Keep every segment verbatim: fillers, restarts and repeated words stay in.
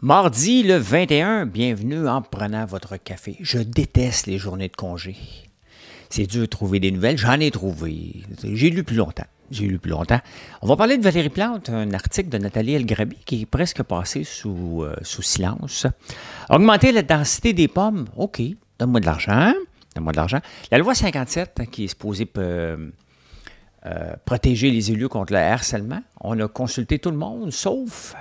Mardi le vingt et un, bienvenue en prenant votre café. Je déteste les journées de congé. C'est dur de trouver des nouvelles, j'en ai trouvé. J'ai lu plus longtemps, j'ai lu plus longtemps. On va parler de Valérie Plante, un article de Nathalie Elgrably qui est presque passé sous, euh, sous silence. Augmenter la densité des pommes, OK, donne-moi de l'argent, donne-moi de l'argent. La loi cinquante-sept qui est supposée... Euh, Euh, protéger les élus contre le harcèlement. On a consulté tout le monde, sauf,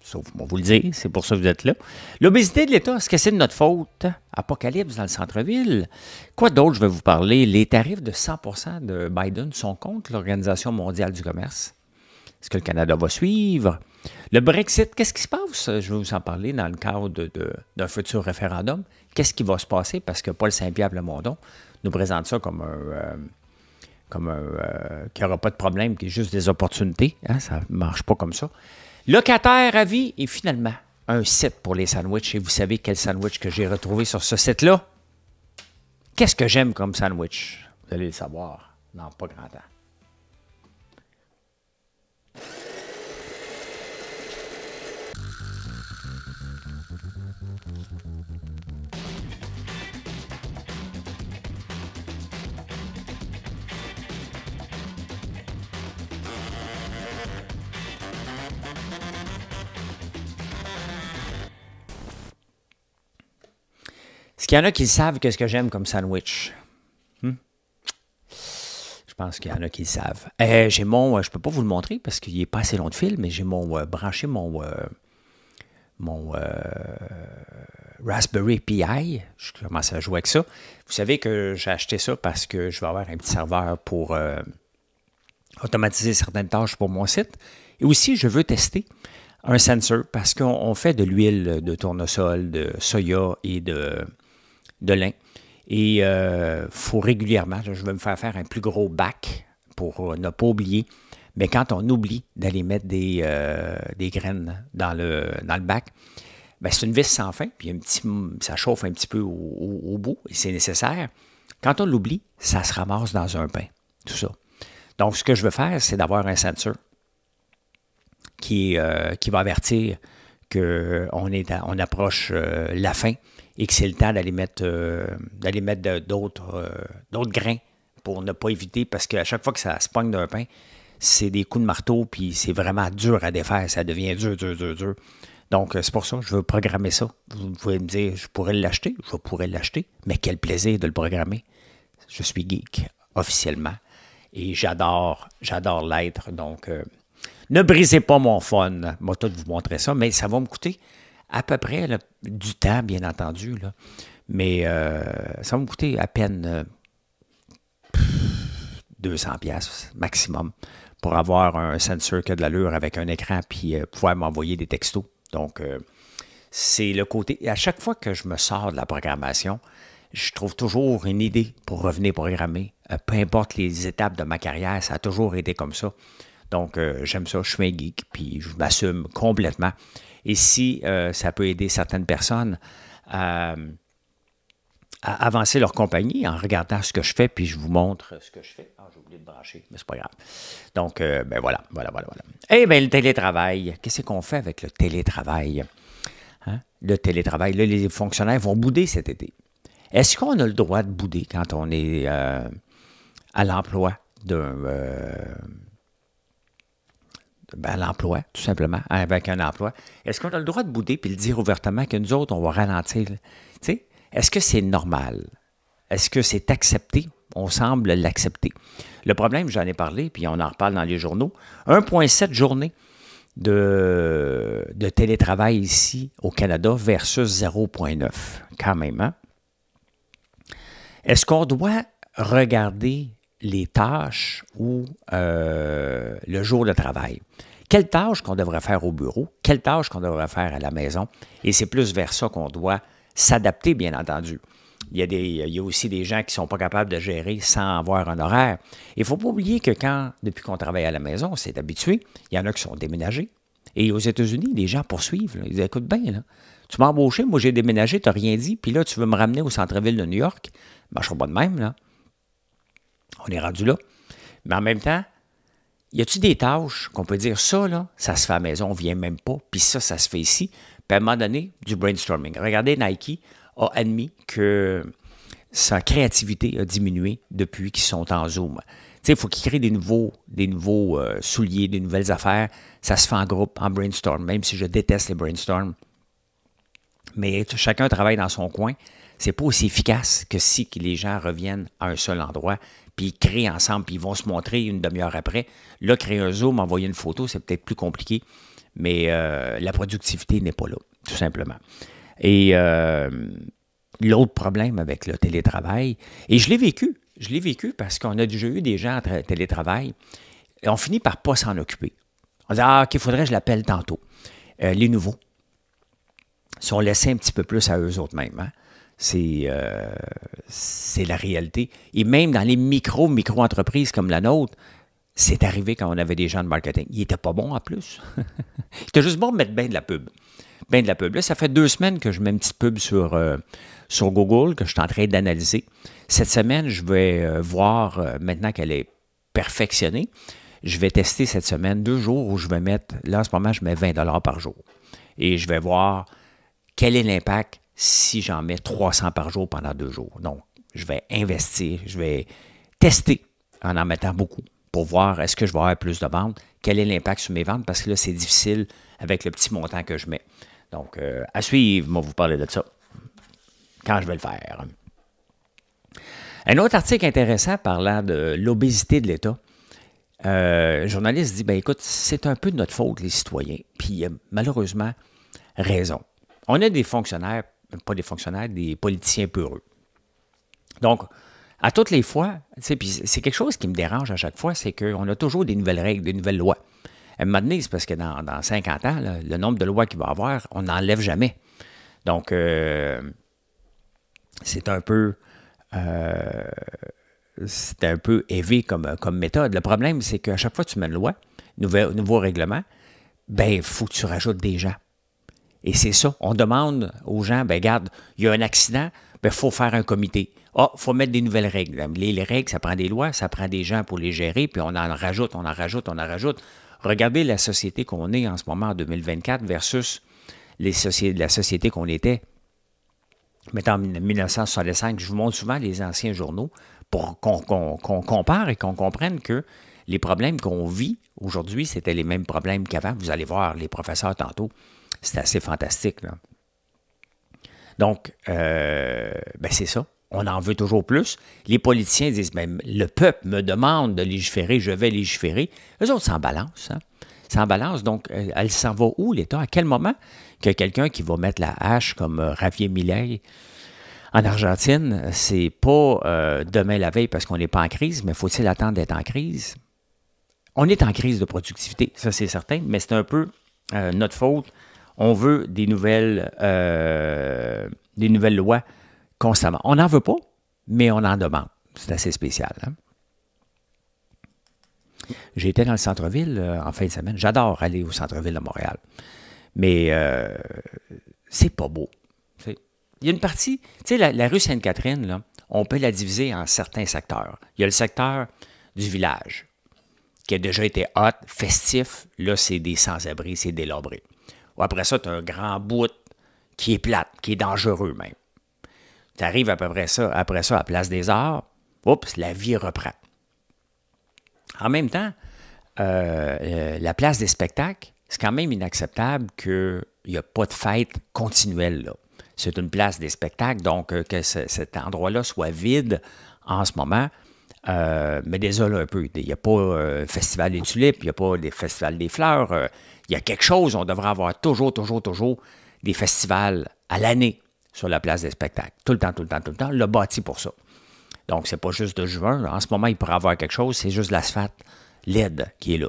sauf, on vous le dit, c'est pour ça que vous êtes là. L'obésité de l'État, est-ce que c'est de notre faute? Apocalypse dans le centre-ville. Quoi d'autre, je vais vous parler? Les tarifs de cent pour cent de Biden sont contre l'Organisation mondiale du commerce. Est-ce que le Canada va suivre? Le Brexit, qu'est-ce qui se passe? Je vais vous en parler dans le cadre de, de, d'un futur référendum. Qu'est-ce qui va se passer? Parce que Paul Saint-Pierre nous présente ça comme un... Euh, comme euh, qu'il n'y aura pas de problème, qu'il y a juste des opportunités. Hein, ça ne marche pas comme ça. Locataire à vie et finalement, un site pour les sandwichs. Et vous savez quel sandwich que j'ai retrouvé sur ce site-là? Qu'est-ce que j'aime comme sandwich? Vous allez le savoir dans pas grand temps. Il y en a qui savent qu'est-ce que j'aime comme sandwich. Hmm? Je pense qu'il y en a qui le savent. Euh, j'ai mon, euh, je ne peux pas vous le montrer parce qu'il n'est pas assez long de fil, mais j'ai mon euh, branché mon, euh, mon euh, Raspberry Pi. Je commence à jouer avec ça. Vous savez que j'ai acheté ça parce que je vais avoir un petit serveur pour euh, automatiser certaines tâches pour mon site. Et aussi, je veux tester un sensor parce qu'on fait de l'huile de tournesol, de soya et de... de lin. Et il euh, faut régulièrement, je vais me faire faire un plus gros bac pour ne pas oublier. Mais quand on oublie d'aller mettre des, euh, des graines dans le, dans le bac, bien, c'est une vis sans fin, puis un petit, ça chauffe un petit peu au, au, au bout, et c'est nécessaire. Quand on l'oublie, ça se ramasse dans un pain, tout ça. Donc, ce que je veux faire, c'est d'avoir un sensor qui, euh, qui va avertir qu'on est à, on approche euh, la fin, et que c'est le temps d'aller mettre, euh, d'aller mettre de, d'autres, euh, d'autres grains pour ne pas éviter, parce qu'à chaque fois que ça se pogne d'un pain, c'est des coups de marteau, puis c'est vraiment dur à défaire, ça devient dur, dur, dur, dur. Donc, c'est pour ça que je veux programmer ça. Vous pouvez me dire, je pourrais l'acheter, je pourrais l'acheter, mais quel plaisir de le programmer. Je suis geek, officiellement, et j'adore, j'adore l'être, donc euh, ne brisez pas mon fun. Moi, tout vous montrer ça, mais ça va me coûter... à peu près là, du temps, bien entendu, là. Mais euh, ça va me coûter à peine euh, deux cents dollars maximum pour avoir un sensor qui a de l'allure avec un écran puis euh, pouvoir m'envoyer des textos. Donc, euh, c'est le côté... À chaque fois que je me sors de la programmation, je trouve toujours une idée pour revenir programmer. Euh, peu importe les étapes de ma carrière, ça a toujours été comme ça. Donc, euh, j'aime ça, je suis un geek, puis je m'assume complètement. Et si euh, ça peut aider certaines personnes à, à avancer leur compagnie en regardant ce que je fais, puis je vous montre ce que je fais. Ah, j'ai oublié de brancher, mais c'est pas grave. Donc, euh, ben voilà, voilà, voilà, voilà. Eh bien, le télétravail. Qu'est-ce qu'on fait avec le télétravail? Hein? Le télétravail, là, les fonctionnaires vont bouder cet été. Est-ce qu'on a le droit de bouder quand on est euh, à l'emploi d'un... Euh, Ben, l'emploi, tout simplement, avec un emploi. Est-ce qu'on a le droit de bouder puis de dire ouvertement que nous autres, on va ralentir? Tu sais, est-ce que c'est normal? Est-ce que c'est accepté? On semble l'accepter. Le problème, j'en ai parlé, puis on en reparle dans les journaux, un virgule sept journées de, de télétravail ici au Canada versus zéro virgule neuf, quand même. Hein? Est-ce qu'on doit regarder les tâches ou euh, le jour de travail? Quelles tâches qu'on devrait faire au bureau? Quelles tâches qu'on devrait faire à la maison? Et c'est plus vers ça qu'on doit s'adapter, bien entendu. Il y a, des, il y a aussi des gens qui ne sont pas capables de gérer sans avoir un horaire. Il ne faut pas oublier que quand, depuis qu'on travaille à la maison, on s'est habitué, il y en a qui sont déménagés. Et aux États-Unis, les gens poursuivent. Là. Ils disent, écoute bien, là, tu m'as embauché, moi j'ai déménagé, tu n'as rien dit, puis là, tu veux me ramener au centre-ville de New York? Ben, je ne serai pas de même, là. On est rendu là. Mais en même temps, y a-tu des tâches qu'on peut dire, ça, là, ça se fait à la maison, on ne vient même pas, puis ça, ça se fait ici. Puis à un moment donné, du brainstorming. Regardez, Nike a admis que sa créativité a diminué depuis qu'ils sont en Zoom. Tu sais, il faut qu'ils créent des nouveaux, des nouveaux euh, souliers, des nouvelles affaires. Ça se fait en groupe, en brainstorm, même si je déteste les brainstorms. Mais chacun travaille dans son coin. C'est pas aussi efficace que si les gens reviennent à un seul endroit, puis ils créent ensemble, puis ils vont se montrer une demi-heure après. Là, créer un Zoom, envoyer une photo, c'est peut-être plus compliqué, mais euh, la productivité n'est pas là, tout simplement. Et euh, l'autre problème avec le télétravail, et je l'ai vécu, je l'ai vécu parce qu'on a déjà eu des gens en télétravail, et on finit par ne pas s'en occuper. On dit « Ah, OK, il faudrait que je l'appelle tantôt. Euh, » Les nouveaux sont laissés un petit peu plus à eux autres mêmes, hein? C'est euh, la réalité. Et même dans les micro, micro-entreprises comme la nôtre, c'est arrivé quand on avait des gens de marketing. Ils n'étaient pas bons en plus. Ils étaient juste bons de mettre bien de la pub. Bien de la pub. Là, ça fait deux semaines que je mets une petite pub sur, euh, sur Google que je suis en train d'analyser. Cette semaine, je vais euh, voir, euh, maintenant qu'elle est perfectionnée, je vais tester cette semaine deux jours où je vais mettre, là en ce moment, je mets vingt dollars par jour. Et je vais voir quel est l'impact si j'en mets trois cents par jour pendant deux jours. Donc, je vais investir, je vais tester en en mettant beaucoup pour voir est-ce que je vais avoir plus de ventes, quel est l'impact sur mes ventes, parce que là, c'est difficile avec le petit montant que je mets. Donc, euh, à suivre, moi, vous parlez de ça quand je vais le faire. Un autre article intéressant parlant de l'obésité de l'État. Euh, le journaliste dit, ben écoute, c'est un peu de notre faute, les citoyens, puis euh, malheureusement, raison. On a des fonctionnaires, pas des fonctionnaires, des politiciens peureux. Donc, à toutes les fois, c'est quelque chose qui me dérange à chaque fois, c'est qu'on a toujours des nouvelles règles, des nouvelles lois. À un moment donné, c'est parce que dans, dans cinquante ans, là, le nombre de lois qu'il va y avoir, on n'enlève jamais. Donc, euh, c'est un peu... Euh, c'est un peu élevé comme, comme méthode. Le problème, c'est qu'à chaque fois que tu mets une loi, nouvel, nouveau règlement, ben il faut que tu rajoutes des gens. Et c'est ça. On demande aux gens, bien, regarde, il y a un accident, bien, il faut faire un comité. Ah, il faut mettre des nouvelles règles. Les, les règles, ça prend des lois, ça prend des gens pour les gérer, puis on en rajoute, on en rajoute, on en rajoute. Regardez la société qu'on est en ce moment, en deux mille vingt-quatre, versus les soci... la société qu'on était. Mettons, en mille neuf cent soixante-cinq, je vous montre souvent les anciens journaux pour qu'on qu'on, qu'on compare et qu'on comprenne que les problèmes qu'on vit aujourd'hui, c'était les mêmes problèmes qu'avant. Vous allez voir les professeurs tantôt. C'est assez fantastique, là. Donc, euh, ben c'est ça. On en veut toujours plus. Les politiciens disent, ben, le peuple me demande de légiférer, je vais légiférer. Eux autres s'en balancent, hein? S'en balancent. Donc, elle s'en va où, l'État? À quel moment que quelqu'un qui va mettre la hache comme euh, Javier Milei en Argentine, c'est pas euh, demain la veille parce qu'on n'est pas en crise, mais faut-il attendre d'être en crise? On est en crise de productivité, ça c'est certain, mais c'est un peu euh, notre faute. On veut des nouvelles, euh, des nouvelles lois constamment. On n'en veut pas, mais on en demande. C'est assez spécial, hein? J'ai été dans le centre-ville euh, en fin de semaine. J'adore aller au centre-ville de Montréal. Mais euh, c'est pas beau. Il y a une partie... Tu sais, la, la rue Sainte-Catherine, là, on peut la diviser en certains secteurs. Il y a le secteur du village, qui a déjà été hot, festif. Là, c'est des sans-abri, c'est délabré. Après ça, tu as un grand bout qui est plate, qui est dangereux même. Tu arrives à peu près ça, après ça à place des arts, oups, la vie reprend. En même temps, euh, euh, la place des spectacles, c'est quand même inacceptable qu'il n'y a pas de fête continuelle là. C'est une place des spectacles, donc euh, que cet endroit-là soit vide en ce moment, euh, me désole un peu. Il n'y a pas euh, festival des tulipes, il n'y a pas des festivals des fleurs, euh, il y a quelque chose, on devrait avoir toujours, toujours, toujours des festivals à l'année sur la place des spectacles. Tout le temps, tout le temps, tout le temps. Le bâti pour ça. Donc, c'est pas juste de juin. En ce moment, il pourrait avoir quelque chose, c'est juste l'asphalte L E D qui est là.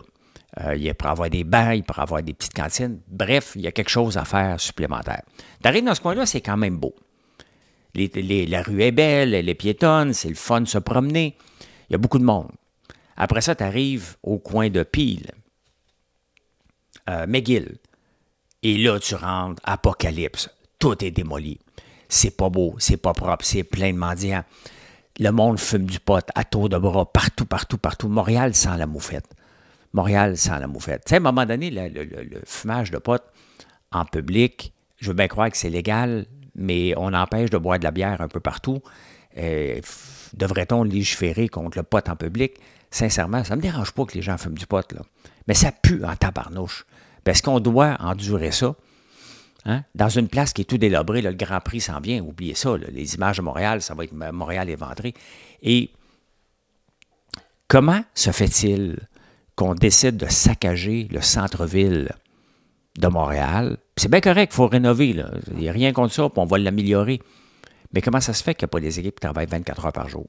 Euh, il pourrait avoir des bains, il pourrait avoir des petites cantines. Bref, il y a quelque chose à faire supplémentaire. T'arrives dans ce coin-là, c'est quand même beau. Les, les, la rue est belle, elle est piétonne, c'est le fun de se promener. Il y a beaucoup de monde. Après ça, tu arrives au coin de Peel. Euh, McGill. Et là, tu rentres, apocalypse. Tout est démoli. C'est pas beau, c'est pas propre, c'est plein de mendiants. Le monde fume du pot à tour de bras, partout, partout, partout. Montréal sent la moufette. Montréal sans la moufette. Tu sais, à un moment donné, le, le, le fumage de potes en public, je veux bien croire que c'est légal, mais on empêche de boire de la bière un peu partout. Euh, Devrait-on légiférer contre le pot en public? Sincèrement, ça ne me dérange pas que les gens fument du pot, là. Mais ça pue en tabarnouche. Parce qu'on doit endurer ça. Hein? Dans une place qui est tout délabrée, là, le Grand Prix s'en vient, oubliez ça, là, les images de Montréal, ça va être Montréal éventré. Et comment se fait-il qu'on décide de saccager le centre-ville de Montréal? C'est bien correct, il faut rénover, là. Il n'y a rien contre ça, puis on va l'améliorer. Mais comment ça se fait qu'il n'y a pas des équipes qui travaillent vingt-quatre heures par jour?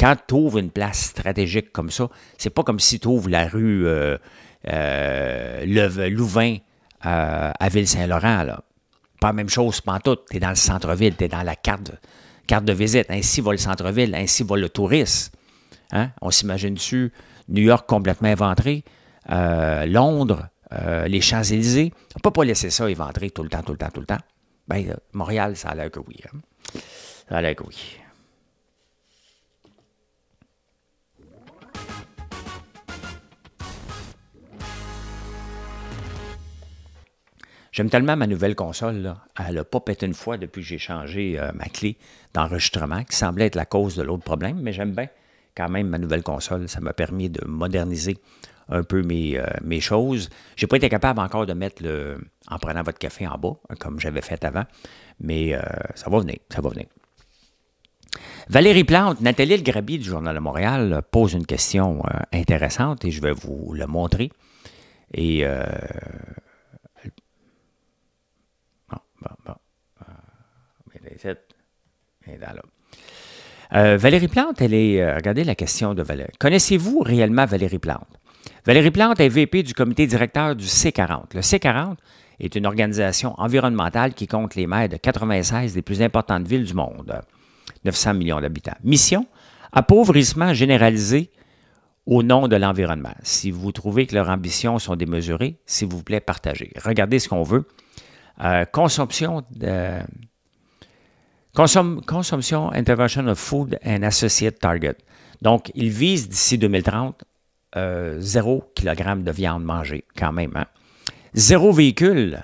Quand tu ouvres une place stratégique comme ça, c'est pas comme si tu ouvres la rue euh, euh, le, Louvain euh, à Ville-Saint-Laurent. Pas la même chose, pantoute. Tu es dans le centre-ville, tu es dans la carte, carte de visite. Ainsi va le centre-ville, ainsi va le tourisme. Hein? On s'imagine-tu New York complètement éventré, euh, Londres, euh, les Champs-Élysées. On ne peut pas laisser ça éventrer tout le temps, tout le temps, tout le temps. Bien, là, Montréal, ça a l'air que oui. Hein? Ça a l'air que oui. J'aime tellement ma nouvelle console, là. Elle n'a pas pété une fois depuis que j'ai changé euh, ma clé d'enregistrement, qui semblait être la cause de l'autre problème, mais j'aime bien quand même ma nouvelle console. Ça m'a permis de moderniser un peu mes, euh, mes choses. Je n'ai pas été capable encore de mettre le « en prenant votre café en bas », comme j'avais fait avant, mais euh, ça va venir, ça va venir. Valérie Plante, Nathalie Elgrably du Journal de Montréal pose une question euh, intéressante et je vais vous la montrer. Et... Euh, Bon, bon. Euh, Valérie Plante, elle est... Euh, regardez la question de Valérie. Connaissez-vous réellement Valérie Plante? Valérie Plante est V P du comité directeur du C quarante. Le C quarante est une organisation environnementale qui compte les maires de quatre-vingt-seize des plus importantes villes du monde. neuf cents millions d'habitants. Mission, appauvrissement généralisé au nom de l'environnement. Si vous trouvez que leurs ambitions sont démesurées, s'il vous plaît, partagez. Regardez ce qu'on veut. Euh, consomption, de, consom, consomption, intervention of food and associate target. Donc, ils visent d'ici deux mille trente euh, zéro kilogramme de viande mangée, quand même. Hein? Zéro véhicule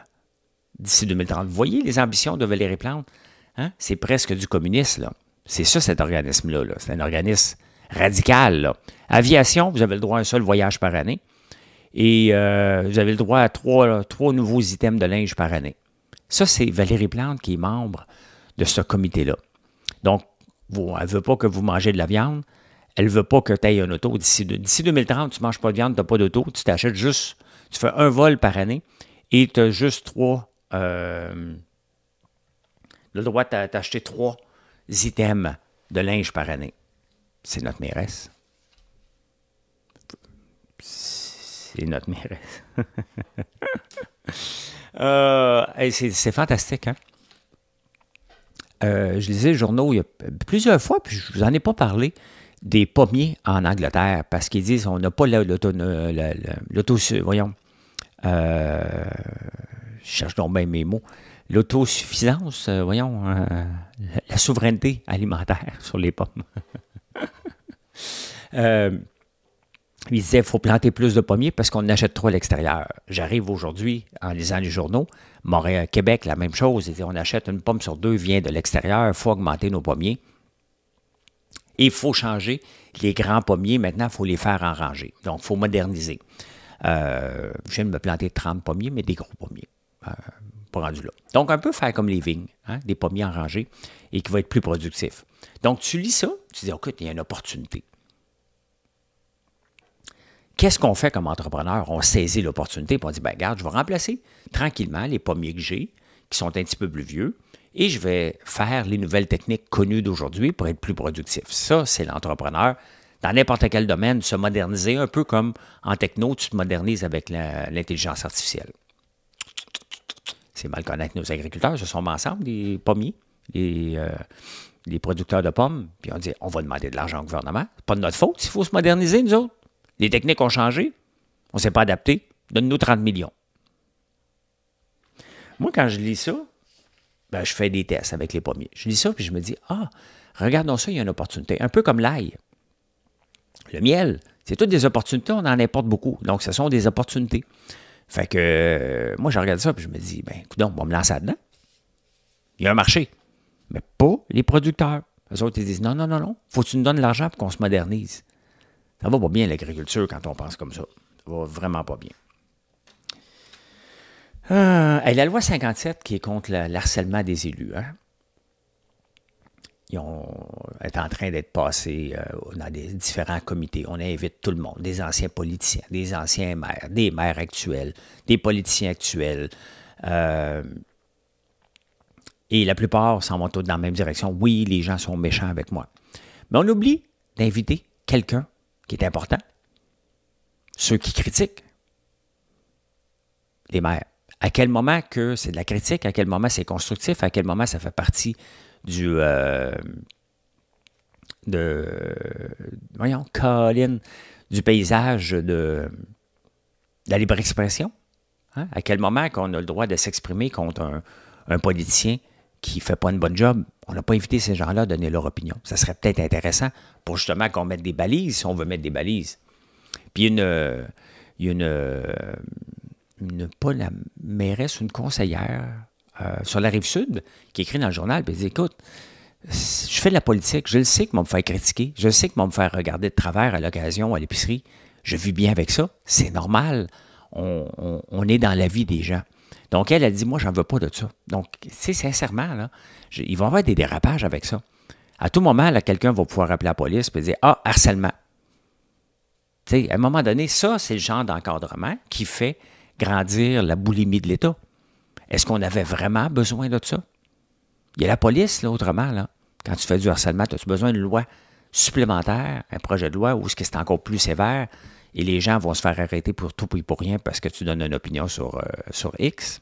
d'ici deux mille trente. Vous voyez les ambitions de Valérie Plante? Hein? C'est presque du communiste, là. C'est ça, cet organisme-là. Là. C'est un organisme radical, là. Aviation, vous avez le droit à un seul voyage par année. Et euh, vous avez le droit à trois, trois nouveaux items de linge par année. Ça, c'est Valérie Plante qui est membre de ce comité-là. Donc, vous, elle ne veut pas que vous mangez de la viande. Elle ne veut pas que tu ailles un auto. D'ici deux mille trente, tu ne manges pas de viande, tu n'as pas d'auto. Tu t'achètes juste, tu fais un vol par année et tu as juste trois, euh, le droit d'acheter trois items de linge par année. C'est notre mairesse. C'est notre mairesse. euh, c'est fantastique, hein? Euh, je lisais les journaux il y a plusieurs fois, puis je ne vous en ai pas parlé, des pommiers en Angleterre, parce qu'ils disent on n'a pas l'auto... Voyons. Euh, je cherche donc bien mes mots. L'autosuffisance, voyons. Euh, la souveraineté alimentaire sur les pommes. euh, Il disait, il faut planter plus de pommiers parce qu'on en achète trop à l'extérieur. J'arrive aujourd'hui, en lisant les journaux, Montréal, Québec, la même chose. On achète une pomme sur deux, vient de l'extérieur, il faut augmenter nos pommiers. Et il faut changer les grands pommiers. Maintenant, il faut les faire en rangée. Donc, il faut moderniser. Euh, je viens de me planter trente pommiers, mais des gros pommiers. Euh, pas rendu là. Donc, un peu faire comme les vignes, hein, des pommiers en rangée, et qui va être plus productif. Donc, tu lis ça, tu dis, OK, il y a une opportunité. Qu'est-ce qu'on fait comme entrepreneur? On saisit l'opportunité et on dit, bien, regarde, je vais remplacer tranquillement les pommiers que j'ai, qui sont un petit peu plus vieux, et je vais faire les nouvelles techniques connues d'aujourd'hui pour être plus productif. Ça, c'est l'entrepreneur. Dans n'importe quel domaine, se moderniser, un peu comme en techno, tu te modernises avec l'intelligence artificielle. C'est mal connaître nos agriculteurs. Ce sont ensemble des pommiers, des, euh, des producteurs de pommes. Puis on dit, on va demander de l'argent au gouvernement. C'est pas de notre faute s'il faut se moderniser, nous autres. Les techniques ont changé, on ne s'est pas adapté, donne-nous trente millions. Moi, quand je lis ça, ben, je fais des tests avec les pommiers. Je lis ça, puis je me dis, ah, regardons ça, il y a une opportunité. Un peu comme l'ail. Le miel, C'est toutes des opportunités, on en importe beaucoup. Donc, ce sont des opportunités. Fait que euh, moi, je regarde ça et je me dis, ben, écoute, on va me lancer là-dedans. Il y a un marché, mais pas les producteurs. Eux autres, ils disent, non, non, non, non, faut que tu nous donnes l'argent pour qu'on se modernise. Ça va pas bien, l'agriculture, quand on pense comme ça. Ça va vraiment pas bien. Euh, et la loi cinquante-sept qui est contre le harcèlement des élus, hein? Ils ont, est en train d'être passée euh, dans des différents comités. On invite tout le monde, des anciens politiciens, des anciens maires, des maires actuels, des politiciens actuels. Euh, et la plupart s'en vont tous dans la même direction. Oui, les gens sont méchants avec moi. Mais on oublie d'inviter quelqu'un qui est important. Ceux qui critiquent, les maires. À quel moment que c'est de la critique, à quel moment c'est constructif, à quel moment ça fait partie du... Euh, de... Voyons, Colin, du paysage de, de la libre expression. Hein? À quel moment qu'on a le droit de s'exprimer contre un, un politicien qui ne fait pas une bonne job? On n'a pas invité ces gens-là à donner leur opinion. Ça serait peut-être intéressant pour justement qu'on mette des balises, si on veut mettre des balises. Puis il y a une... une Une, pas la mairesse, une conseillère euh, sur la Rive-Sud qui écrit dans le journal, puis elle dit, écoute, je fais de la politique, je le sais que m'on me faire critiquer, je sais que m'on me faire regarder de travers à l'occasion, à l'épicerie, je vis bien avec ça, c'est normal, on, on, on est dans la vie des gens. Donc elle a dit, moi, j'en veux pas de ça. Donc, c'est sincèrement, là, je, ils vont avoir des dérapages avec ça. À tout moment, là, quelqu'un va pouvoir appeler la police et dire, ah, harcèlement. Tu sais, à un moment donné, ça, c'est le genre d'encadrement qui fait grandir la boulimie de l'État. Est-ce qu'on avait vraiment besoin de ça? Il y a la police, là, autrement, là. Quand tu fais du harcèlement, as-tu besoin d'une loi supplémentaire, un projet de loi où c'est encore plus sévère et les gens vont se faire arrêter pour tout et pour rien parce que tu donnes une opinion sur, euh, sur X?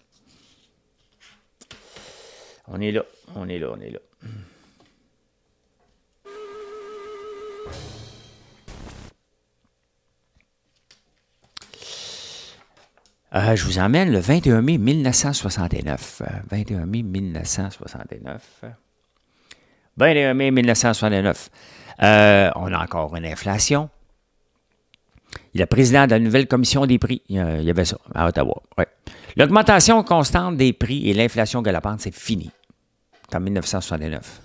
On est là, on est là, on est là. Euh, je vous emmène le vingt et un mai mille neuf cent soixante-neuf. vingt et un mai mille neuf cent soixante-neuf. vingt et un mai mille neuf cent soixante-neuf. Euh, on a encore une inflation. Il est président de la nouvelle commission des prix. Il y avait ça à Ottawa. Ouais. L'augmentation constante des prix et l'inflation galopante, c'est fini. C'est en mille neuf cent soixante-neuf.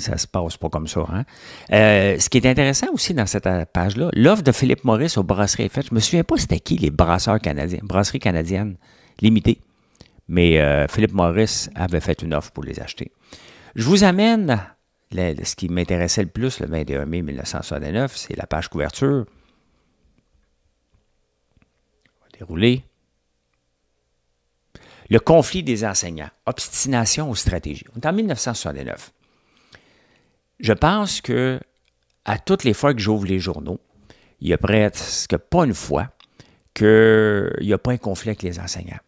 Ça se passe pas comme ça. Hein? Euh, ce qui est intéressant aussi dans cette page-là, l'offre de Philippe Maurice aux brasseries est faite. Je me souviens pas c'était qui les brasseurs canadiens, brasseries canadiennes limitées. Mais euh, Philippe Maurice avait fait une offre pour les acheter. Je vous amène, le, ce qui m'intéressait le plus le vingt et un mai mille neuf cent soixante-neuf, c'est la page couverture. On va dérouler. Le conflit des enseignants, obstination aux stratégies. On est en mille neuf cent soixante-neuf. Je pense que à toutes les fois que j'ouvre les journaux, il n'y a presque pas une fois qu'il n'y a pas un conflit avec les enseignants.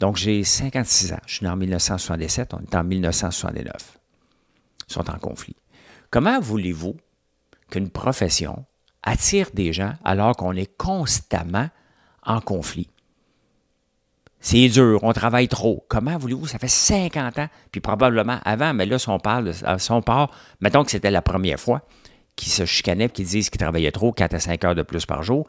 Donc, j'ai cinquante-six ans. Je suis né en mille neuf cent soixante-dix-sept. On est en mille neuf cent soixante-neuf. Ils sont en conflit. Comment voulez-vous qu'une profession attire des gens alors qu'on est constamment en conflit? C'est dur, on travaille trop. Comment voulez-vous? Ça fait cinquante ans, puis probablement avant, mais là, si on parle, de, si on part, mettons que c'était la première fois qu'ils se chicanaient, qu'ils disent qu'ils travaillaient trop, quatre à cinq heures de plus par jour.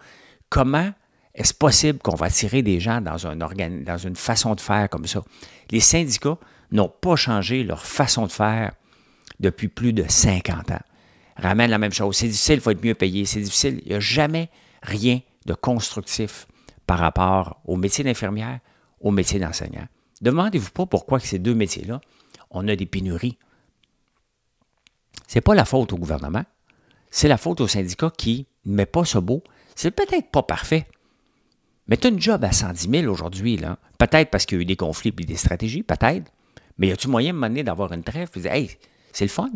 Comment est-ce possible qu'on va attirer des gens dans, un organ, dans une façon de faire comme ça? Les syndicats n'ont pas changé leur façon de faire depuis plus de cinquante ans. Ramène la même chose. C'est difficile, il faut être mieux payé. C'est difficile. Il n'y a jamais rien de constructif par rapport au métier d'infirmière, au métier d'enseignant. Demandez-vous pas pourquoi que ces deux métiers-là, on a des pénuries. Ce n'est pas la faute au gouvernement, c'est la faute au syndicat qui ne met pas ce beau. C'est peut-être pas parfait, mais tu as une job à cent dix mille aujourd'hui, là. Peut-être parce qu'il y a eu des conflits et des stratégies, peut-être, mais y a-tu moyen, à un moment donné, d'avoir une trêve et de dire « Hey, c'est le fun,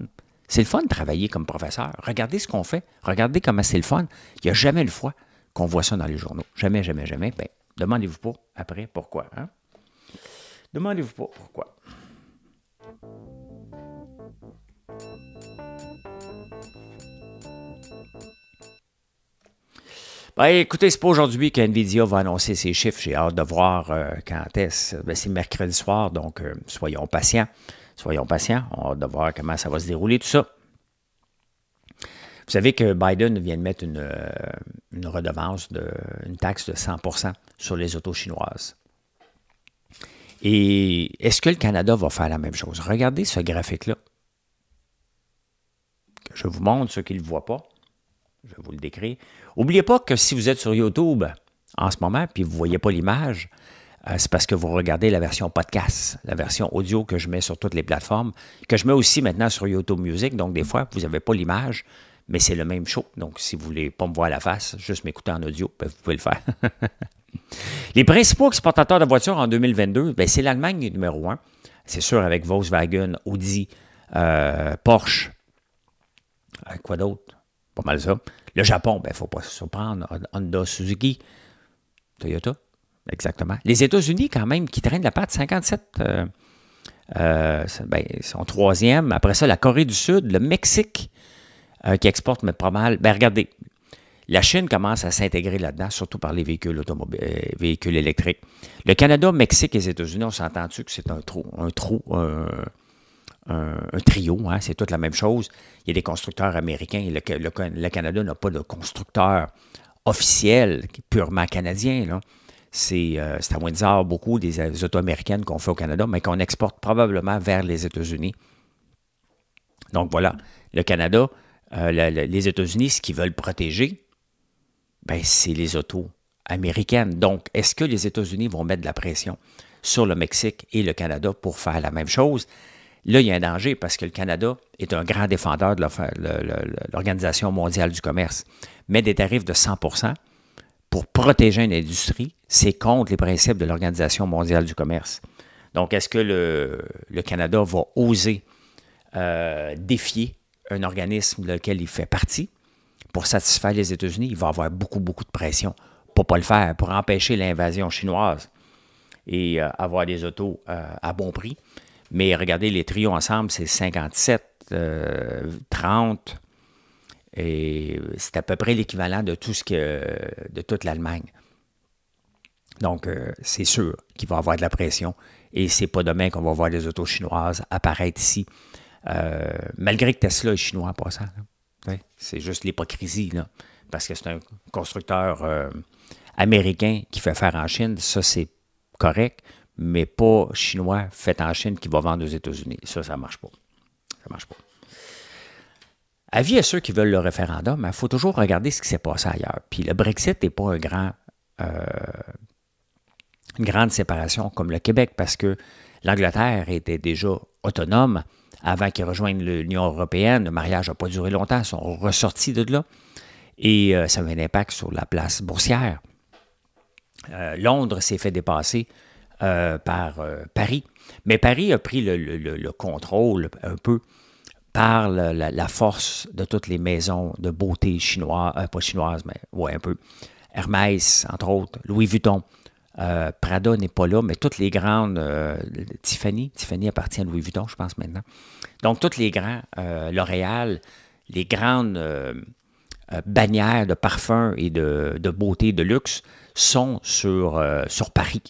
c'est le fun de travailler comme professeur. Regardez ce qu'on fait, regardez comment c'est le fun. » Il n'y a jamais une fois qu'on voit ça dans les journaux. Jamais, jamais, jamais. Bien, demandez-vous pas après pourquoi. Hein? Demandez-vous pas pourquoi. Ben, écoutez, c'est pas aujourd'hui qu'NVIDIA va annoncer ses chiffres. J'ai hâte de voir euh, quand est-ce. Ben, c'est mercredi soir, donc euh, soyons patients. Soyons patients. On a hâte de voir comment ça va se dérouler, tout ça. savez que Biden vient de mettre une, une redevance, de, une taxe de cent pour cent sur les autos chinoises. Et est-ce que le Canada va faire la même chose? Regardez ce graphique-là. Je vous montre ceux qui ne le voient pas. Je vais vous le décrire. N'oubliez pas que si vous êtes sur YouTube en ce moment puis vous ne voyez pas l'image, euh, c'est parce que vous regardez la version podcast, la version audio que je mets sur toutes les plateformes, que je mets aussi maintenant sur YouTube Music. Donc, des fois, vous n'avez pas l'image, mais c'est le même show. Donc, si vous ne voulez pas me voir à la face, juste m'écouter en audio, ben, vous pouvez le faire. Les principaux exportateurs de voitures en deux mille vingt-deux, ben, c'est l'Allemagne numéro un. C'est sûr, avec Volkswagen, Audi, euh, Porsche, euh, quoi d'autre? Pas mal ça. Le Japon, il ben, ne faut pas se surprendre. Honda, Suzuki, Toyota, exactement. Les États-Unis, quand même, qui traînent la patte, cinquante-sept, euh, euh, ben, ils sont troisième. Après ça, la Corée du Sud, le Mexique, euh, qui exporte, mais pas mal. Ben, regardez, la Chine commence à s'intégrer là-dedans, surtout par les véhicules automobiles, véhicules électriques. Le Canada, Mexique et les États-Unis, on s'entend-tu que c'est un trou, un trou, un... Un, un trio, hein, c'est toute la même chose. Il y a des constructeurs américains. Le, le, le Canada n'a pas de constructeur officiel, purement canadien, là. C'est euh, à Windsor, beaucoup des, des autos américaines qu'on fait au Canada, mais qu'on exporte probablement vers les États-Unis. Donc voilà, le Canada, euh, la, la, les États-Unis, ce qu'ils veulent protéger, ben, c'est les autos américaines. Donc, est-ce que les États-Unis vont mettre de la pression sur le Mexique et le Canada pour faire la même chose? Là, il y a un danger parce que le Canada est un grand défendeur de l'Organisation mondiale du commerce. Mais des tarifs de cent pour cent pour protéger une industrie, c'est contre les principes de l'Organisation mondiale du commerce. Donc, est-ce que le, le Canada va oser euh, défier un organisme lequel il fait partie pour satisfaire les États-Unis? Il va avoir beaucoup, beaucoup de pression pour ne pas le faire, pour empêcher l'invasion chinoise et euh, avoir des autos euh, à bon prix. Mais regardez, les trios ensemble, c'est cinquante-sept, euh, trente, et c'est à peu près l'équivalent de tout ce que, de toute l'Allemagne. Donc, euh, c'est sûr qu'il va y avoir de la pression, et c'est pas demain qu'on va voir les autos chinoises apparaître ici, euh, malgré que Tesla est chinois en passant. Ouais. C'est juste l'hypocrisie, là, parce que c'est un constructeur euh, américain qui fait affaire en Chine, ça c'est correct, mais pas chinois fait en Chine qui va vendre aux États-Unis. Ça, ça ne marche pas. Ça marche pas. Avis à ceux qui veulent le référendum, il faut toujours regarder ce qui s'est passé ailleurs. Puis le Brexit n'est pas un grand, euh, une grande séparation comme le Québec, parce que l'Angleterre était déjà autonome avant qu'ils rejoignent l'Union européenne. Le mariage n'a pas duré longtemps. Ils sont ressortis de là. Et euh, ça a eu un impact sur la place boursière. Euh, Londres s'est fait dépasser Euh, par euh, Paris. Mais Paris a pris le, le, le contrôle un peu par la, la, la force de toutes les maisons de beauté chinoises, euh, pas chinoises, mais ouais, un peu. Hermès, entre autres, Louis Vuitton. Euh, Prada n'est pas là, mais toutes les grandes, euh, Tiffany, Tiffany appartient à Louis Vuitton, je pense maintenant. Donc, toutes les grands, euh, L'Oréal, les grandes euh, euh, bannières de parfums et de, de beauté, de luxe sont sur, euh, sur Paris.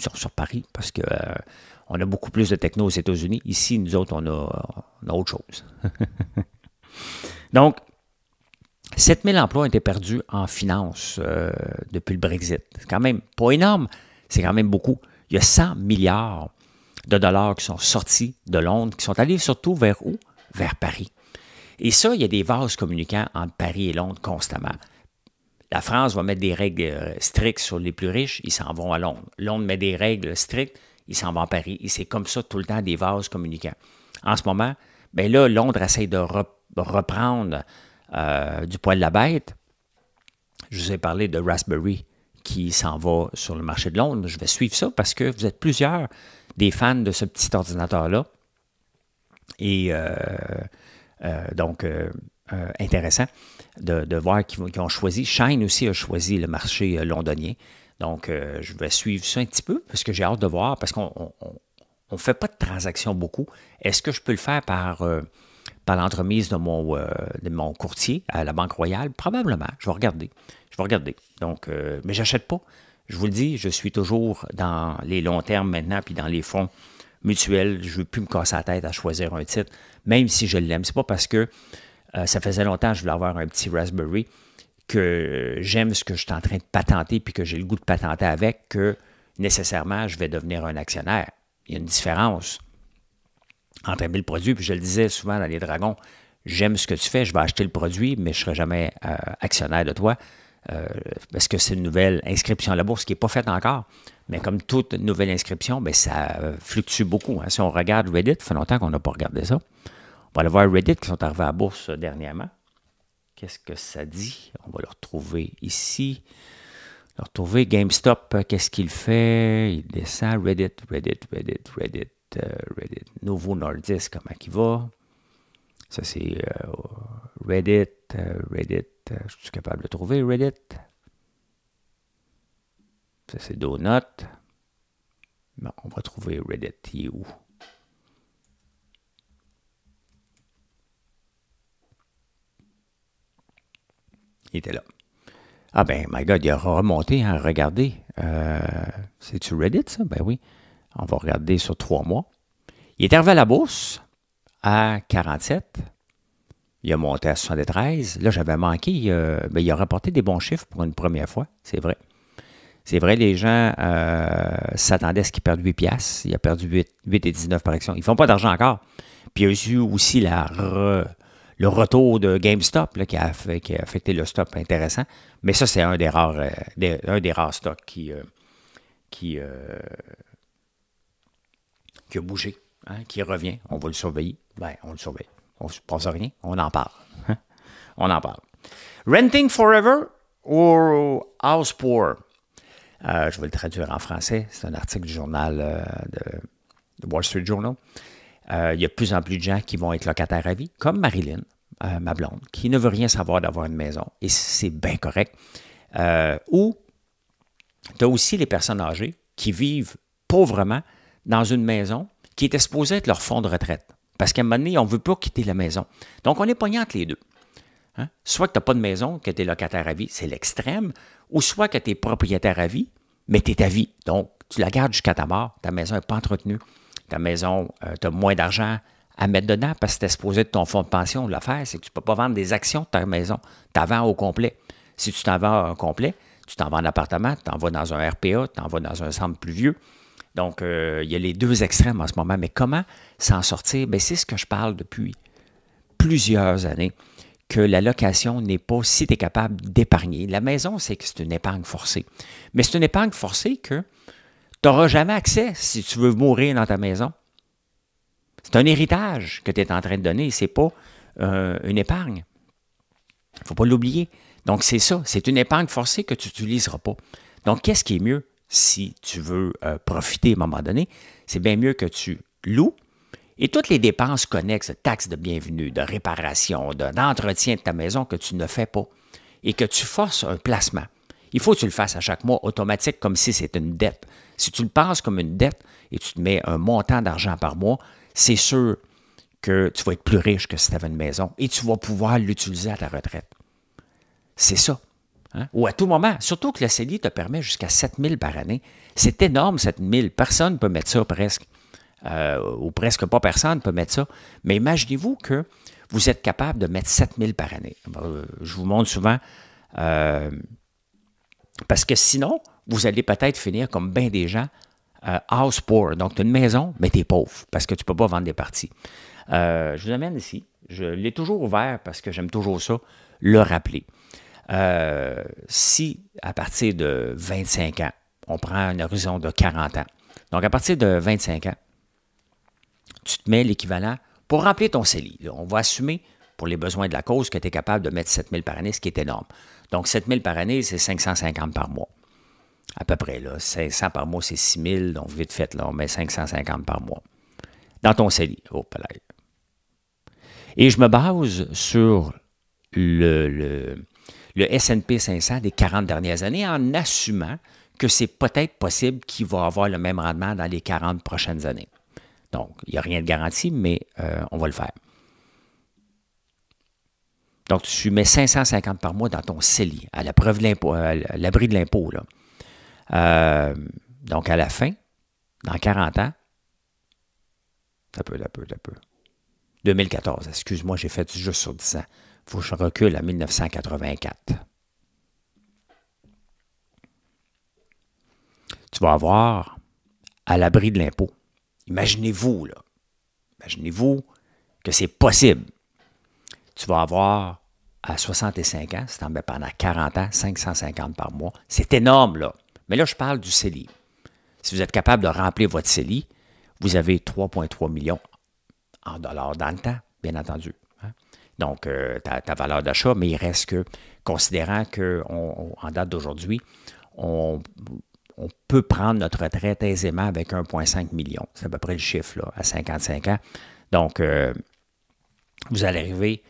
Sur, sur Paris, parce qu'on euh, a beaucoup plus de techno aux États-Unis. Ici, nous autres, on a, on a autre chose. Donc, sept mille emplois ont été perdus en finance euh, depuis le Brexit. C'est quand même pas énorme, c'est quand même beaucoup. Il y a cent milliards de dollars qui sont sortis de Londres, qui sont allés surtout vers où? Vers Paris. Et ça, il y a des vases communicants entre Paris et Londres constamment. La France va mettre des règles strictes sur les plus riches, ils s'en vont à Londres. Londres met des règles strictes, ils s'en vont à Paris. Et c'est comme ça tout le temps, des vases communicants. En ce moment, bien là, Londres essaie de rep reprendre euh, du poil de la bête. Je vous ai parlé de Raspberry qui s'en va sur le marché de Londres. Je vais suivre ça parce que vous êtes plusieurs des fans de ce petit ordinateur-là. Et euh, euh, donc... Euh, Euh, intéressant de, de voir qu'ils qu'ils ont choisi. Shine aussi a choisi le marché londonien. Donc, euh, je vais suivre ça un petit peu parce que j'ai hâte de voir, parce qu'on ne fait pas de transactions beaucoup. Est-ce que je peux le faire par, euh, par l'entremise de mon, euh, de mon courtier à la Banque Royale? Probablement. Je vais regarder. Je vais regarder. Donc, euh, mais je n'achète pas. Je vous le dis, je suis toujours dans les longs termes maintenant, puis dans les fonds mutuels. Je ne veux plus me casser la tête à choisir un titre, même si je l'aime. Ce n'est pas parce que Euh, ça faisait longtemps que je voulais avoir un petit Raspberry, que j'aime ce que je suis en train de patenter puis que j'ai le goût de patenter avec, que nécessairement, je vais devenir un actionnaire. Il y a une différence entre aimer le produit, puis je le disais souvent dans les dragons, j'aime ce que tu fais, je vais acheter le produit, mais je ne serai jamais euh, actionnaire de toi, euh, parce que c'est une nouvelle inscription à la bourse qui n'est pas faite encore. Mais comme toute nouvelle inscription, bien, ça fluctue beaucoup. Hein. Si on regarde Reddit, ça fait longtemps qu'on n'a pas regardé ça. On va aller voir Reddit qui sont arrivés à la bourse dernièrement. Qu'est-ce que ça dit? On va le retrouver ici. Le retrouver GameStop, qu'est-ce qu'il fait? Il descend. Reddit, Reddit, Reddit, Reddit, euh, Reddit. Nouveau Nordis, comment il va? Ça, c'est euh, Reddit, euh, Reddit. Euh, je suis capable de trouver Reddit. Ça, c'est Donut. Non, on va trouver Reddit. Il est où? Il était là. Ah ben, my God, il a remonté, hein, regardez. Euh, c'est-tu Reddit, ça? Ben oui. On va regarder sur trois mois. Il est arrivé à la bourse à quarante-sept. Il a monté à soixante-treize. Là, j'avais manqué. Euh, ben, il a rapporté des bons chiffres pour une première fois. C'est vrai. C'est vrai, les gens euh, s'attendaient à ce qu'il perde huit piastres. Il a perdu huit virgule dix-neuf par action. Ils ne font pas d'argent encore. Puis il y a eu aussi la... Re... le retour de GameStop là, qui, a fait, qui a affecté le stop intéressant. Mais ça, c'est un des rares, euh, des, un des rares stocks qui, euh, qui, euh, qui a bougé, hein, qui revient. On va le surveiller. Bien, on le surveille. On ne pense à rien. On en parle. Hein? On en parle. Renting forever or house poor? Euh, je vais le traduire en français. C'est un article du journal euh, de, de Wall Street Journal. Euh, il y a de plus en plus de gens qui vont être locataires à vie, comme Marilyn, euh, ma blonde, qui ne veut rien savoir d'avoir une maison, et c'est bien correct. Euh, ou, tu as aussi les personnes âgées qui vivent pauvrement dans une maison qui est exposée être leur fonds de retraite, parce qu'à un moment donné, on ne veut pas quitter la maison. Donc, on est pogné entre les deux. Hein? Soit que tu n'as pas de maison, que tu es locataire à vie, c'est l'extrême, ou soit que tu es propriétaire à vie, mais tu es à vie. Donc, tu la gardes jusqu'à ta mort, ta maison n'est pas entretenue. Ta maison, euh, tu as moins d'argent à mettre dedans parce que tu es exposé de ton fonds de pension. L'affaire, c'est que tu ne peux pas vendre des actions de ta maison. Tu en vends au complet. Si tu t'en vends au complet, tu t'en vas en appartement, tu t'en vas dans un R P A, tu t'en vas dans un centre plus vieux. Donc, euh, il y a les deux extrêmes en ce moment. Mais comment s'en sortir? Bien, c'est ce que je parle depuis plusieurs années, que la location n'est pas si tu es capable d'épargner. La maison, c'est que c'est une épargne forcée. Mais c'est une épargne forcée que tu n'auras jamais accès si tu veux mourir dans ta maison. C'est un héritage que tu es en train de donner, ce n'est pas euh, une épargne. Il ne faut pas l'oublier. Donc, c'est ça, c'est une épargne forcée que tu n'utiliseras pas. Donc, qu'est-ce qui est mieux si tu veux euh, profiter à un moment donné? C'est bien mieux que tu loues et toutes les dépenses connexes, taxes de bienvenue, de réparation, de, d'entretien de ta maison que tu ne fais pas et que tu forces un placement. Il faut que tu le fasses à chaque mois automatique comme si c'était une dette. Si tu le penses comme une dette et tu te mets un montant d'argent par mois, c'est sûr que tu vas être plus riche que si tu avais une maison et tu vas pouvoir l'utiliser à ta retraite. C'est ça. Hein? Ou à tout moment. Surtout que le C E L I te permet jusqu'à sept mille par année. C'est énorme, sept mille. Personne ne peut mettre ça presque. Euh, ou presque pas personne peut mettre ça. Mais imaginez-vous que vous êtes capable de mettre sept mille par année. Je vous montre souvent... Euh, Parce que sinon, vous allez peut-être finir comme bien des gens euh, house poor. Donc, tu as une maison, mais tu es pauvre parce que tu ne peux pas vendre des parties. Euh, je vous amène ici. Je l'ai toujours ouvert parce que j'aime toujours ça, le rappeler. Euh, si, à partir de vingt-cinq ans, on prend un horizon de quarante ans. Donc, à partir de vingt-cinq ans, tu te mets l'équivalent pour remplir ton C E L I. On va assumer pour les besoins de la cause que tu es capable de mettre sept mille par année, ce qui est énorme. Donc, sept mille par année, c'est cinq cent cinquante par mois, à peu près. Là. cinq cents par mois, c'est six mille, donc vite fait, là, on met cinq cent cinquante par mois. Dans ton C E L I. Oh, palais. Et je me base sur le, le, le S and P cinq cents des quarante dernières années en assumant que c'est peut-être possible qu'il va avoir le même rendement dans les quarante prochaines années. Donc, il n'y a rien de garanti, mais euh, on va le faire. Donc, tu mets cinq cent cinquante par mois dans ton C E L I, à la preuve de l'impôt, à l'abri de l'impôt. Là. Euh, donc, à la fin, dans quarante ans, t'as peu, t'as peu, t'as peu. deux mille quatorze, excuse-moi, j'ai fait juste sur dix ans. Il faut que je recule à mille neuf cent quatre-vingt-quatre. Tu vas avoir à l'abri de l'impôt. Imaginez-vous, là. Imaginez-vous que c'est possible. Tu vas avoir à soixante-cinq ans, si tu en mets pendant quarante ans, cinq cent cinquante par mois. C'est énorme, là. Mais là, je parle du C E L I. Si vous êtes capable de remplir votre C E L I, vous avez trois virgule trois millions en dollars dans le temps, bien entendu. Hein? Donc, euh, ta, ta valeur d'achat, mais il reste que, considérant qu'en date d'aujourd'hui, on, on peut prendre notre retraite aisément avec un virgule cinq million. C'est à peu près le chiffre, là, à cinquante-cinq ans. Donc, euh, vous allez arriver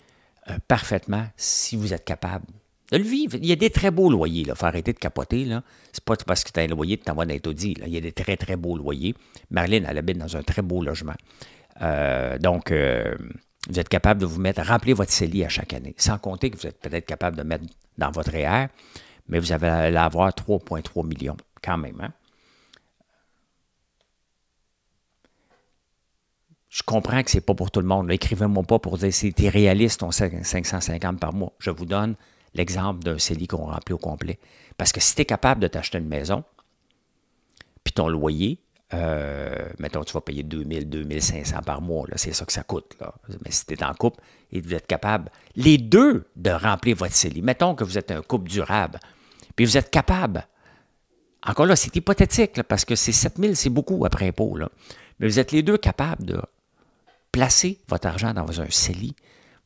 euh, parfaitement si vous êtes capable de le vivre. Il y a des très beaux loyers. Il faut arrêter de capoter. Ce n'est pas parce que tu as un loyer que tu t'envoies dans les taudis. Il y a des très, très beaux loyers. Marlène, elle habite dans un très beau logement. Euh, donc, euh, vous êtes capable de vous mettre, remplir votre C E L I à chaque année, sans compter que vous êtes peut-être capable de mettre dans votre R E A, mais vous allez avoir trois virgule trois millions quand même. Hein? Je comprends que ce n'est pas pour tout le monde. Écrivez-moi pas pour dire c'est irréaliste, on sait cinq cent cinquante par mois. Je vous donne l'exemple d'un C E L I qu'on remplit au complet. Parce que si tu es capable de t'acheter une maison, puis ton loyer, Euh, mettons, tu vas payer deux mille, deux mille cinq cents par mois, c'est ça que ça coûte. Là. Mais si tu es en couple et vous êtes capable, les deux, de remplir votre C E L I. Mettons que vous êtes un couple durable, puis vous êtes capable. Encore là, c'est hypothétique, là, parce que c'est sept mille, c'est beaucoup après impôt. Là. Mais vous êtes les deux capables de placer votre argent dans un C E L I.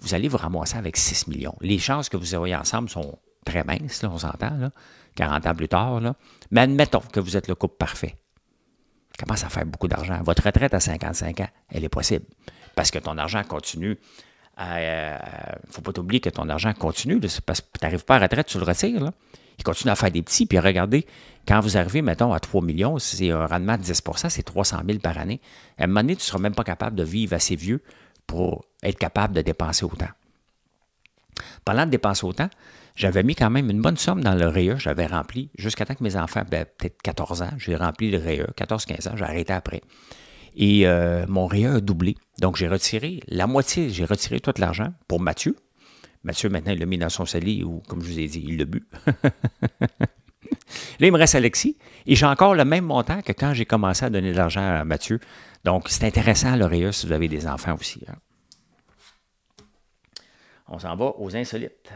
Vous allez vous ramasser avec six millions. Les chances que vous ayez ensemble sont très minces, là, on s'entend, là, quarante ans plus tard. Là. Mais admettons que vous êtes le couple parfait. Commence à faire beaucoup d'argent. Votre retraite à cinquante-cinq ans, elle est possible. Parce que ton argent continue. Il euh, ne faut pas t'oublier que ton argent continue. Là, parce que tu n'arrives pas à la retraite, tu le retires. Là. Il continue à faire des petits. Puis regardez, quand vous arrivez, mettons, à trois millions, c'est un rendement de dix pour cent, c'est trois cent mille par année. À un moment donné, tu ne seras même pas capable de vivre assez vieux pour être capable de dépenser autant. Parlant de dépenser autant, j'avais mis quand même une bonne somme dans le R E A. J'avais rempli, jusqu'à temps que mes enfants, ben, peut-être quatorze ans, j'ai rempli le R E A, quatorze quinze ans, j'ai arrêté après. Et euh, mon R E A a doublé. Donc, j'ai retiré la moitié, j'ai retiré tout l'argent pour Mathieu. Mathieu, maintenant, il l'a mis dans son C E L I ou, comme je vous ai dit, il l'a bu. Là, il me reste Alexis. Et j'ai encore le même montant que quand j'ai commencé à donner de l'argent à Mathieu. Donc, c'est intéressant, le R E A, si vous avez des enfants aussi. Hein. On s'en va aux insolites.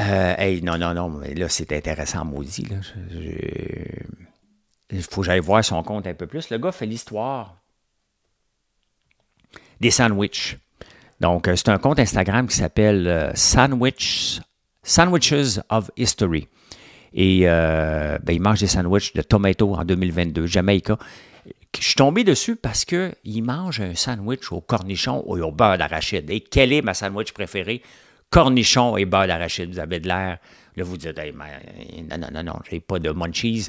Euh, hey, non, non, non, mais là, c'est intéressant, maudit. Là. Je, je... Il faut que j'aille voir son compte un peu plus. Le gars fait l'histoire des sandwichs. Donc, c'est un compte Instagram qui s'appelle Sandwiches, Sandwiches of History. Et euh, ben, il mange des sandwichs de tomato en deux mille vingt-deux, Jamaïca. Je suis tombé dessus parce qu'il mange un sandwich au cornichon et au beurre d'arachide. Et quelle est ma sandwich préférée? Cornichon et beurre d'arachide, vous avez de l'air. Là, vous dites, hey, mais, non, non, non, non, j'ai pas de munchies.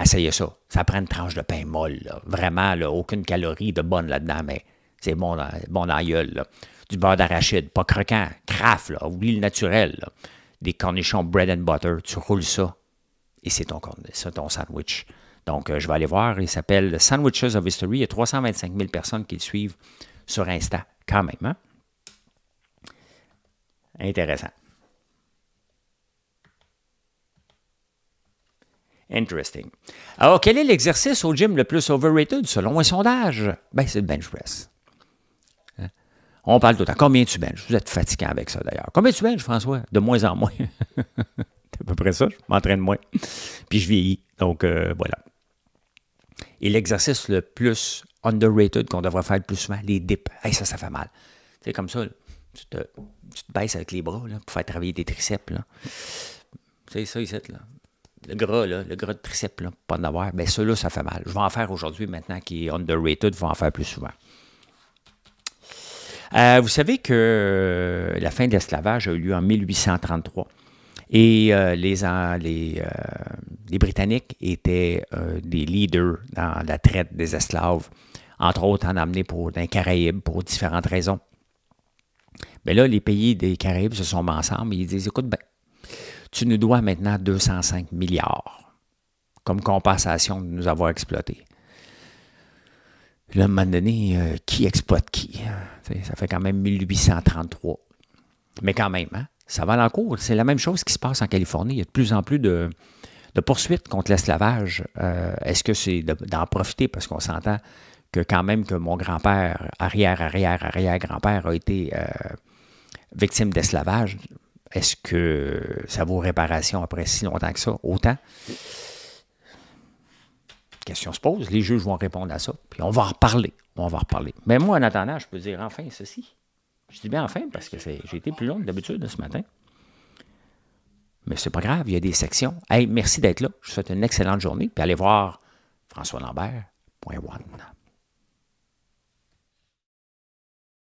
Essayez ça. Ça prend une tranche de pain molle. Là. Vraiment, là, aucune calorie de bonne là-dedans, mais c'est bon, bon dans la gueule, là. Du beurre d'arachide, pas croquant, craft, là, oublie le naturel. Là. Des cornichons bread and butter, tu roules ça et c'est ton, ton sandwich. Donc, euh, je vais aller voir. Il s'appelle Sandwiches of History. Il y a trois cent vingt-cinq mille personnes qui le suivent sur Insta, quand même, hein? Intéressant. Interesting. Alors, quel est l'exercice au gym le plus overrated selon un sondage? Bien, c'est le bench press. Hein? On parle tout le temps. Combien tu benches? Vous êtes fatiguant avec ça, d'ailleurs. Combien tu benches, François? De moins en moins. C'est à peu près ça. Je m'entraîne moins. Puis je vieillis. Donc, euh, voilà. Et l'exercice le plus underrated qu'on devrait faire le plus souvent, les dips. Hey, ça, ça fait mal. C'est comme ça, là. Tu te, tu te baisses avec les bras là, pour faire travailler tes triceps. C'est ça, ici. Là. Le gras, là, le gras de triceps, là, pas en avoir. Bien, ceux-là, ça fait mal. Je vais en faire aujourd'hui, maintenant, qui est underrated. Je vais en faire plus souvent. Euh, vous savez que la fin de l'esclavage a eu lieu en mille huit cent trente-trois. Et euh, les, en, les, euh, les Britanniques étaient euh, des leaders dans la traite des esclaves, entre autres en amenés pour, dans les Caraïbes pour différentes raisons. Bien là, les pays des Caraïbes se sont mis ensemble et ils disent, écoute, ben, tu nous dois maintenant deux cent cinq milliards comme compensation de nous avoir exploités. Puis là, à un moment donné, euh, qui exploite qui? T'sais, ça fait quand même mille huit cent trente-trois. Mais quand même, hein, ça va en cours. C'est la même chose qui se passe en Californie. Il y a de plus en plus de, de poursuites contre l'esclavage. Euh, est-ce que c'est de, d'en profiter? Parce qu'on s'entend que quand même que mon grand-père, arrière, arrière, arrière, grand-père, a été euh, victime d'esclavage. Est-ce que ça vaut réparation après si longtemps que ça? Autant? Question se pose, les juges vont répondre à ça, puis on va en reparler, on va en reparler. Mais moi, en attendant, je peux dire enfin ceci. Je dis bien enfin, parce que c'est, j'ai été plus long que d'habitude ce matin. Mais c'est pas grave, il y a des sections. Hey, merci d'être là, je vous souhaite une excellente journée, puis allez voir françois lambert point one.